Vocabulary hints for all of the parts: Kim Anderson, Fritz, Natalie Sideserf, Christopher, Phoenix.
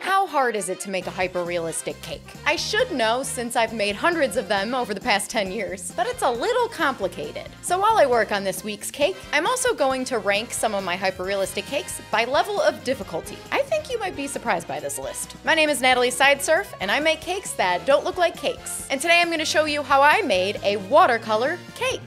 How hard is it to make a hyper-realistic cake? I should know since I've made hundreds of them over the past 10 years, but it's a little complicated. So while I work on this week's cake, I'm also going to rank some of my hyper-realistic cakes by level of difficulty. I think you might be surprised by this list. My name is Natalie Sideserf, and I make cakes that don't look like cakes. And today I'm going to show you how I made a watercolor cake.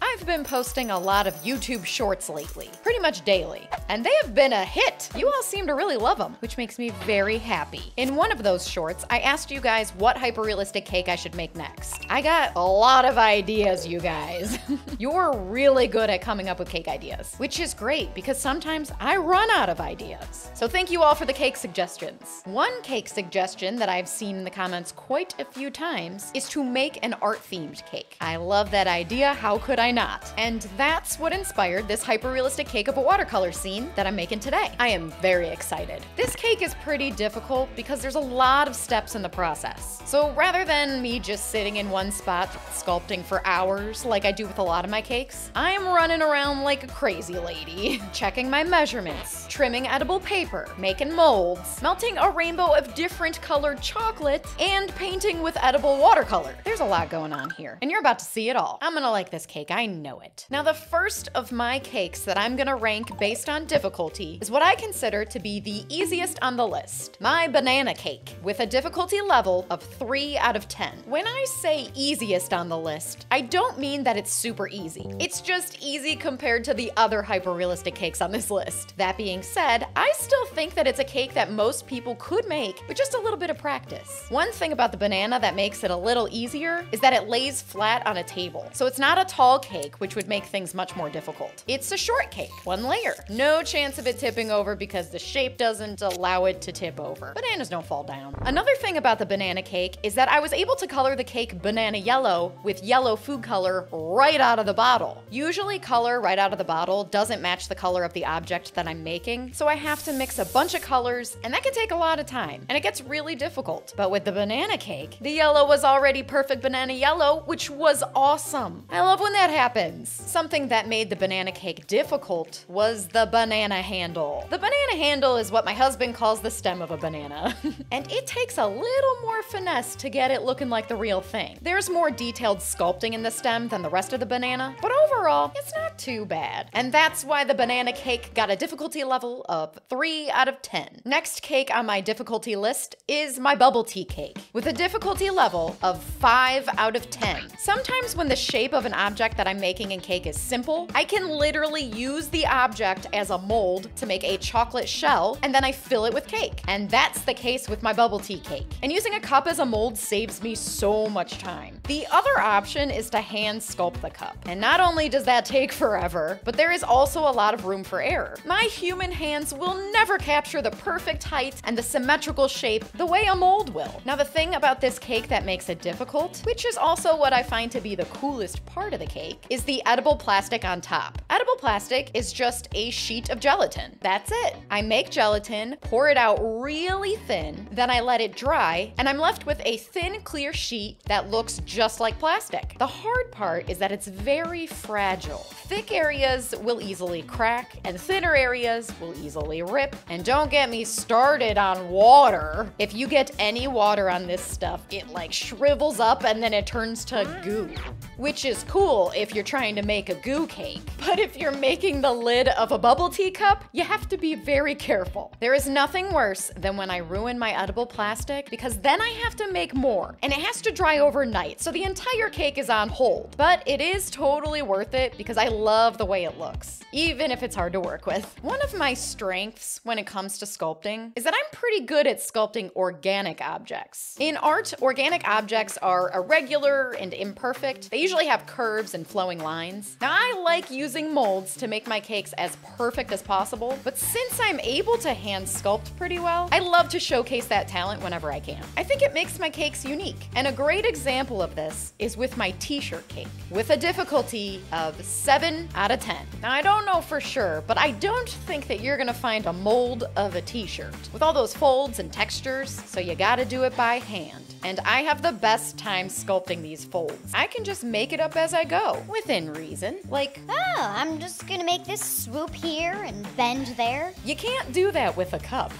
I've been posting a lot of YouTube shorts lately, pretty much daily, and they have been a hit. You all seem to really love them, which makes me very happy. In one of those shorts, I asked you guys what hyper-realistic cake I should make next. I got a lot of ideas, you guys. You're really good at coming up with cake ideas, which is great because sometimes I run out of ideas. So thank you all for the cake suggestions. One cake suggestion that I've seen in the comments quite a few times is to make an art-themed cake. I love that idea, how could I not? And that's what inspired this hyper-realistic cake of a watercolor scene that I'm making today. I am very excited. This cake is pretty difficult because there's a lot of steps in the process. So rather than me just sitting in one spot sculpting for hours like I do with a lot of my cakes, I'm running around like a crazy lady, checking my measurements, trimming edible paper, making molds, melting a rainbow of different colored chocolate, and painting with edible watercolor. There's a lot going on here, and you're about to see it all. I'm gonna like this cake, I know it. Now, the first of my cakes that I'm gonna rank based on difficulty is what I consider to be the easiest on the list, my banana cake, with a difficulty level of 3 out of 10. When I say easiest on the list, I don't mean that it's super easy. It's just easy compared to the other hyper-realistic cakes on this list. That being said, I still think that it's a cake that most people could make with just a little bit of practice. One thing about the banana that makes it a little easier is that it lays flat on a table. So it's not a tall cake, which would make things much more difficult. It's a short cake, one layer. No chance of it tipping over because the shape doesn't allow it to tip over. Bananas don't fall down. Another thing about the banana cake is that I was able to color the cake banana yellow with yellow food color right out of the bottle. Usually color right out of the bottle doesn't match the color of the object that I'm making, so I have to mix a bunch of colors, and that can take a lot of time, and it gets really difficult. But with the banana cake, the yellow was already perfect banana yellow, which was awesome. I love when that happens. Something that made the banana cake difficult was the banana handle. The banana handle is what my husband calls the stem of a banana. And it takes a little more finesse to get it looking like the real thing. There's more detailed sculpting in the stem than the rest of the banana, but overall, it's not too bad. And that's why the banana cake got a difficulty level of 3 out of 10. Next cake on my difficulty list is my bubble tea cake, with a difficulty level of 5 out of 10. Sometimes when the shape of an object that I'm making in cake is simple, I can literally use the object as a mold to make a chocolate shell, and then I fill it with cake. And that's the case with my bubble tea cake. And using a cup as a mold saves me so much time. The other option is to hand sculpt the cup. And not only does that take forever, but there is also a lot of room for error. My human hands will never capture the perfect height and the symmetrical shape the way a mold will. Now, the thing about this cake that makes it difficult, which is also what I find to be the coolest part of the cake, is the edible plastic on top. Edible plastic is just a sheet of gelatin. That's it. I make gelatin, pour it out really thin, then I let it dry, and I'm left with a thin, clear sheet that looks just like plastic. The hard part is that it's very fragile. Thick areas will easily crack, and thinner areas will easily rip. And don't get me started on water. If you get any water on this stuff, it like shrivels up and then it turns to goo, which is cool if you're trying to make a goo cake. But if you're making the lid of a bubble tea cup, you have to be very careful. There is nothing worse than when I ruin my edible plastic, because then I have to make more, and it has to dry overnight, so the entire cake is on hold. But it is totally worth it because I love the way it looks, even if it's hard to work with. One of my strengths when it comes to sculpting is that I'm pretty good at sculpting organic objects. In art, organic objects are irregular and imperfect. They usually have curves and flowing lines. Now, I like using molds to make my cakes as perfect as possible, but since I'm able to hand sculpt pretty well, I love to showcase that talent whenever I can. I think it makes my cakes unique, and a great example of this is with my t-shirt cake, with a difficulty of 7 out of 10. Now, I don't know for sure, but I don't think that you're gonna find a mold of a t-shirt with all those folds and textures, so you gotta do it by hand. and I have the best time sculpting these folds. I can just make it up as I go, within reason. Like, oh, I'm just gonna make this swoop here and bend there. You can't do that with a cup.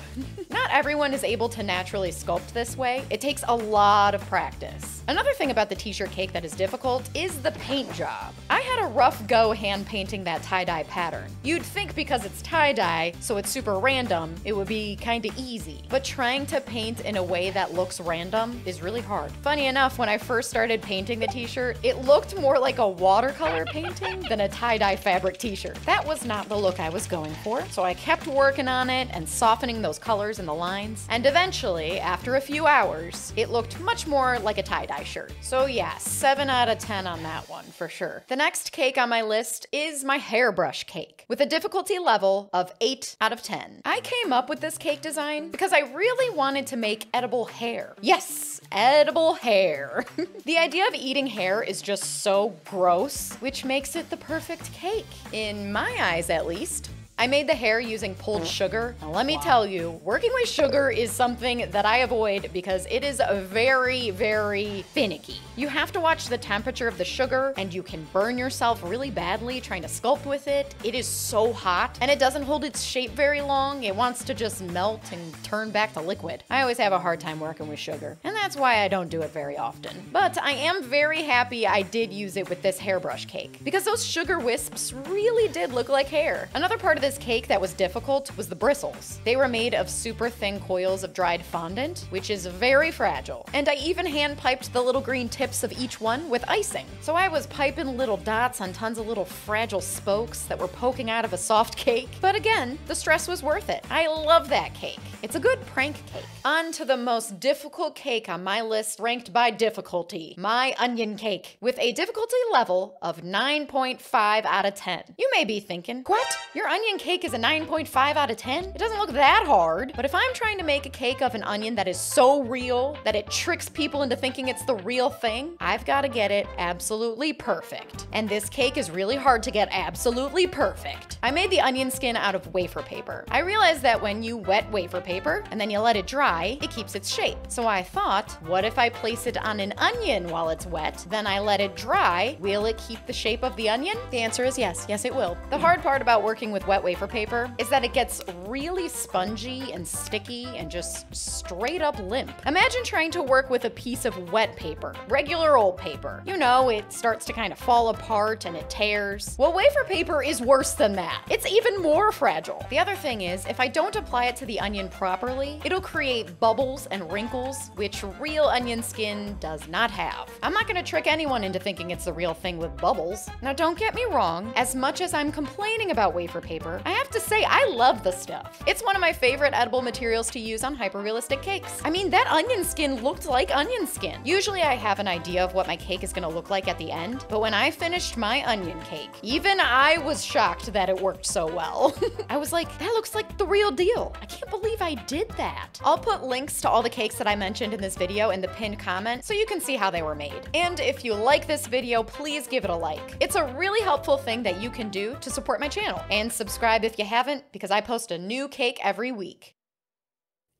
Not everyone is able to naturally sculpt this way. It takes a lot of practice. Another thing about the t-shirt cake that is difficult is the paint job. I had a rough go hand painting that tie-dye pattern. You'd think because it's tie-dye, so it's super random, it would be kinda easy. But trying to paint in a way that looks random is really hard. Funny enough, when I first started painting the t-shirt, it looked more like a watercolor painting than a tie-dye fabric t-shirt. That was not the look I was going for, so I kept working on it and softening those colors and the lines, and eventually, after a few hours, it looked much more like a tie-dye shirt. So yeah, 7 out of 10 on that one, for sure. The next cake on my list is my hairbrush cake, with a difficulty level of 8 out of 10. I came up with this cake design because I really wanted to make edible hair. Yes, edible hair. The idea of eating hair is just so gross, which makes it the perfect cake, in my eyes at least. I made the hair using pulled sugar. Now let me tell you, working with sugar is something that I avoid because it is very, very finicky. You have to watch the temperature of the sugar, and you can burn yourself really badly trying to sculpt with it. It is so hot, and it doesn't hold its shape very long. It wants to just melt and turn back to liquid. I always have a hard time working with sugar, and that's why I don't do it very often. But I am very happy I did use it with this hairbrush cake, because those sugar wisps really did look like hair. Another part of this cake that was difficult was the bristles. They were made of super thin coils of dried fondant, which is very fragile. And I even hand piped the little green tips of each one with icing. So I was piping little dots on tons of little fragile spokes that were poking out of a soft cake. But again, the stress was worth it. I love that cake. It's a good prank cake. On to the most difficult cake on my list, ranked by difficulty, my onion cake, with a difficulty level of 9.5 out of 10. You may be thinking, what? Your onion cake is a 9.5 out of 10? It doesn't look that hard. But if I'm trying to make a cake of an onion that is so real that it tricks people into thinking it's the real thing, I've got to get it absolutely perfect. And this cake is really hard to get absolutely perfect. I made the onion skin out of wafer paper. I realized that when you wet wafer paper and then you let it dry, it keeps its shape. So I thought, what if I place it on an onion while it's wet, then I let it dry? Will it keep the shape of the onion? The answer is yes. Yes, it will. The hard part about working with wet wafer paper is that it gets really spongy and sticky and just straight up limp. Imagine trying to work with a piece of wet paper, regular old paper. You know, it starts to kind of fall apart and it tears. Well, wafer paper is worse than that. It's even more fragile. The other thing is, if I don't apply it to the onion properly, it'll create bubbles and wrinkles, which real onion skin does not have. I'm not gonna trick anyone into thinking it's the real thing with bubbles. Now, don't get me wrong, as much as I'm complaining about wafer paper, I have to say, I love the stuff. It's one of my favorite edible materials to use on hyper-realistic cakes. I mean, that onion skin looked like onion skin. Usually I have an idea of what my cake is gonna look like at the end, but when I finished my onion cake, even I was shocked that it worked so well. I was like, that looks like the real deal. I can't believe I did that. I'll put links to all the cakes that I mentioned in this video in the pinned comment so you can see how they were made. And if you like this video, please give it a like. It's a really helpful thing that you can do to support my channel. And subscribe if you haven't, because I post a new cake every week.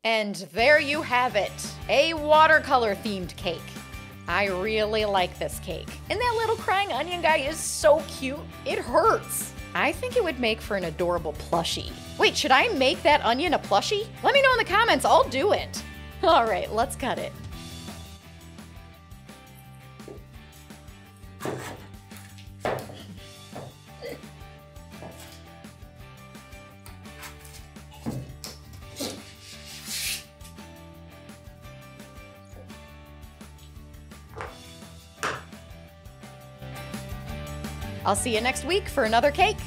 And there you have it, a watercolor themed cake. I really like this cake. And that little crying onion guy is so cute, it hurts. I think it would make for an adorable plushie. Wait, should I make that onion a plushie? Let me know in the comments, I'll do it. All right, let's cut it. I'll see you next week for another cake.